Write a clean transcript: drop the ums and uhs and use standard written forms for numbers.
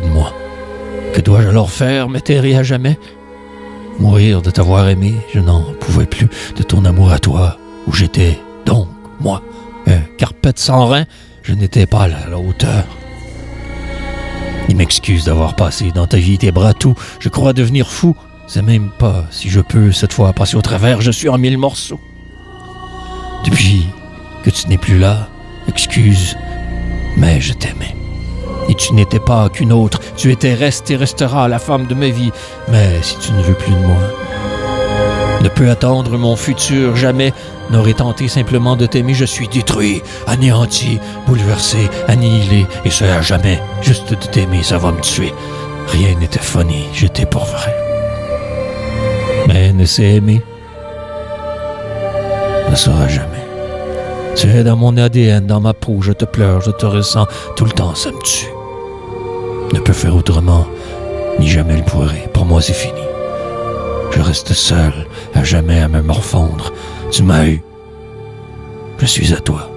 plus de moi. Que dois-je alors faire, m'éterrer à jamais? Mourir de t'avoir aimé, je n'en pouvais plus de ton amour à toi, où j'étais donc, moi, un carpette sans reins, je n'étais pas à la hauteur. Il m'excuse d'avoir passé dans ta vie tes bras tout, je crois devenir fou, c'est même pas si je peux cette fois passer au travers, je suis en mille morceaux. Depuis que tu n'es plus là, excuse, mais je t'aimais. Et tu n'étais pas qu'une autre, tu étais, restes et resteras la femme de ma vie. Mais si tu ne veux plus de moi, ne peux attendre mon futur, jamais n'aurais tenté simplement de t'aimer, je suis détruit, anéanti, bouleversé, annihilé, et ce à jamais, juste de t'aimer, ça va me tuer. Rien n'était funny, j'étais pour vrai. Mais ne s'est aimé, ne sera jamais. Tu es dans mon ADN, dans ma peau, je te pleure, je te ressens, tout le temps ça me tue. Ne peux faire autrement, ni jamais le pourrai, pour moi c'est fini. Je reste seul, à jamais à me morfondre. Tu m'as eu. Je suis à toi.